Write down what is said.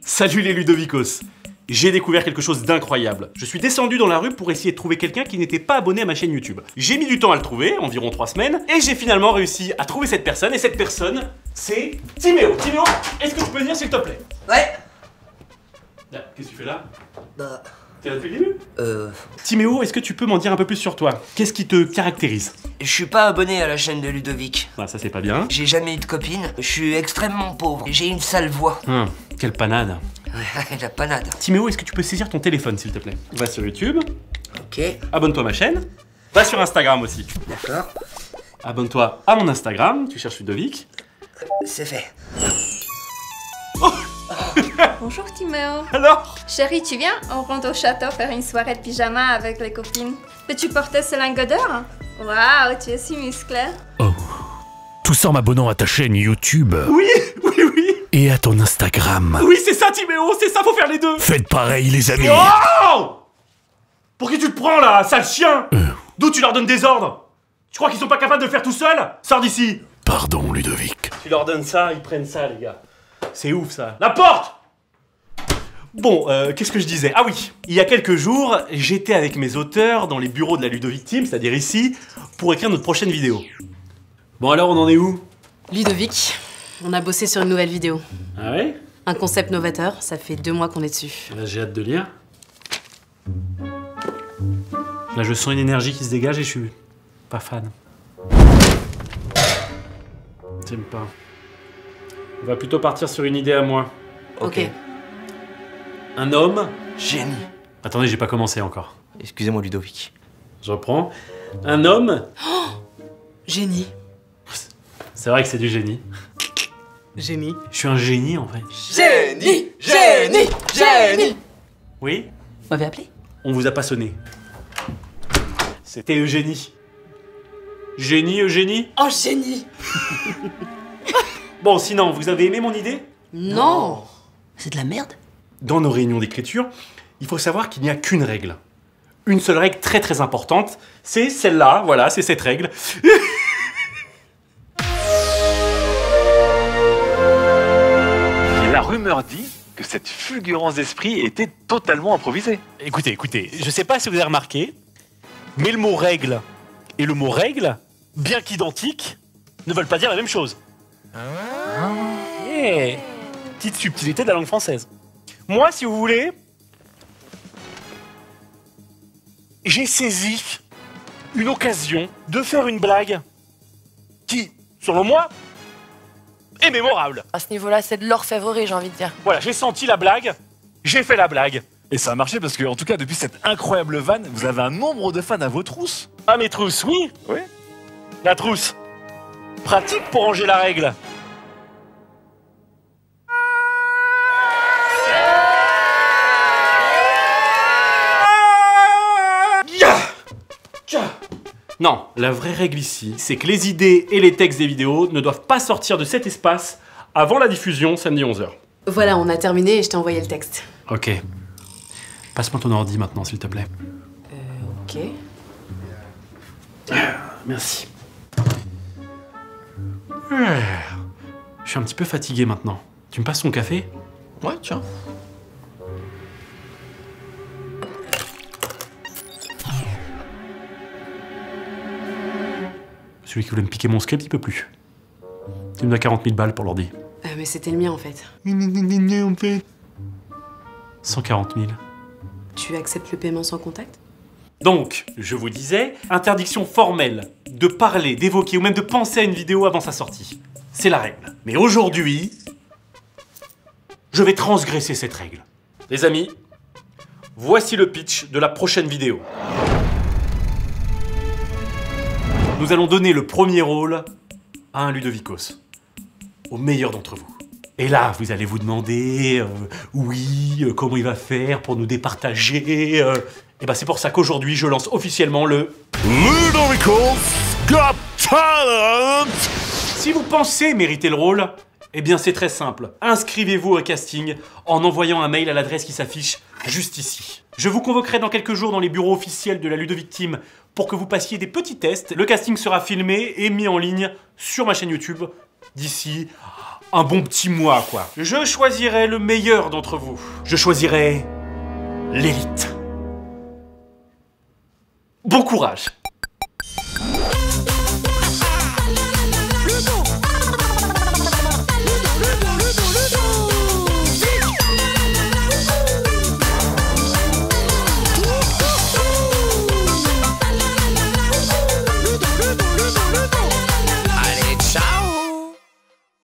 Salut les Ludovicos! J'ai découvert quelque chose d'incroyable. Je suis descendu dans la rue pour essayer de trouver quelqu'un qui n'était pas abonné à ma chaîne YouTube. J'ai mis du temps à le trouver, environ 3 semaines, et j'ai finalement réussi à trouver cette personne, et cette personne, c'est Timéo. Timéo, est-ce que tu peux venir s'il te plaît? Ouais. Qu'est-ce que tu fais là? Bah... T'es là depuis le début? Timéo, est-ce que tu peux m'en dire un peu plus sur toi? Qu'est-ce qui te caractérise? Je suis pas abonné à la chaîne de Ludovic. Ah, ça c'est pas bien. J'ai jamais eu de copine, je suis extrêmement pauvre, j'ai une sale voix. Quelle panade. La panade. Timéo, est-ce que tu peux saisir ton téléphone s'il te plaît? Va sur YouTube. Ok. Abonne-toi à ma chaîne. Va sur Instagram aussi. D'accord. Abonne-toi à mon Instagram, tu cherches Ludovic. C'est fait. Oh. Bonjour Timéo. Alors? Chérie, tu viens? On rentre au château faire une soirée de pyjama avec les copines. Peux-tu porter ce lingot d'or? Waouh, tu es si musclé. Oh. Tout ça en m'abonnant à ta chaîne YouTube. Oui, oui, oui. Et à ton Instagram. Oui, c'est ça Timéo, c'est ça, faut faire les deux. Faites pareil les amis. Oh! Pour qui tu te prends là, sale chien? D'où tu leur donnes des ordres? Tu crois qu'ils sont pas capables de le faire tout seuls? Sors d'ici. Pardon Ludovic. Tu leur donnes ça, ils prennent ça les gars. C'est ouf ça. La porte! Bon, qu'est-ce que je disais? Ah oui, il y a quelques jours, j'étais avec mes auteurs dans les bureaux de la Ludovic Team, c'est-à-dire ici, pour écrire notre prochaine vidéo. Bon alors, on en est où? Ludovic, on a bossé sur une nouvelle vidéo. Ah ouais? Un concept novateur, ça fait 2 mois qu'on est dessus. Là, j'ai hâte de lire. Là, je sens une énergie qui se dégage et je suis pas fan. J'aime pas. On va plutôt partir sur une idée à moi. Ok. Un homme... Génie. Attendez, j'ai pas commencé encore. Excusez-moi, Ludovic. Je reprends. Un homme... Oh, génie. C'est vrai que c'est du génie. Génie. Je suis un génie, en fait. Génie. Génie. Génie. Oui? Vous m'avez appelé? On vous a pas sonné. C'était Eugénie. Génie, Eugénie? Oh, génie. Bon, sinon, vous avez aimé mon idée? Non. C'est de la merde. Dans nos réunions d'écriture, il faut savoir qu'il n'y a qu'une règle. Une seule règle très très importante, c'est celle-là, voilà, c'est cette règle. La rumeur dit que cette fulgurance d'esprit était totalement improvisée. Écoutez, écoutez, je sais pas si vous avez remarqué, mais le mot règle et le mot règle, bien qu'identiques, ne veulent pas dire la même chose. Yeah. Petite subtilité de la langue française. Moi, si vous voulez, j'ai saisi une occasion de faire une blague qui, selon moi, est mémorable. À ce niveau-là, c'est de l'orfèvrerie, j'ai envie de dire. Voilà, j'ai senti la blague, j'ai fait la blague. Et ça a marché parce que, en tout cas, depuis cette incroyable vanne, vous avez un nombre de fans à vos trousses. À mes trousses, oui. Oui. La trousse. Pratique pour ranger la règle. Non, la vraie règle ici, c'est que les idées et les textes des vidéos ne doivent pas sortir de cet espace avant la diffusion samedi 11 h. Voilà, on a terminé et je t'ai envoyé le texte. Ok. Passe-moi ton ordi maintenant, s'il te plaît. Ok. Merci. Je suis un petit peu fatigué maintenant. Tu me passes ton café? Ouais, tiens. Celui qui voulait me piquer mon script, il peut plus. Tu me dois 40 000 balles pour l'ordi. Mais c'était le mien, en fait. 140 000. Tu acceptes le paiement sans contact? Donc, je vous disais, interdiction formelle de parler, d'évoquer ou même de penser à une vidéo avant sa sortie. C'est la règle. Mais aujourd'hui, je vais transgresser cette règle. Les amis, voici le pitch de la prochaine vidéo. Nous allons donner le premier rôle à un Ludovicos, au meilleur d'entre vous. Et là, vous allez vous demander, oui, comment il va faire pour nous départager. Et ben c'est pour ça qu'aujourd'hui, je lance officiellement le Ludovicos Got Talent. Si vous pensez mériter le rôle, eh bien c'est très simple. Inscrivez-vous au casting en envoyant un mail à l'adresse qui s'affiche juste ici. Je vous convoquerai dans quelques jours dans les bureaux officiels de la Ludovic Team pour que vous passiez des petits tests. Le casting sera filmé et mis en ligne sur ma chaîne YouTube d'ici un bon petit mois, quoi. Je choisirai le meilleur d'entre vous. Je choisirai l'élite. Bon courage.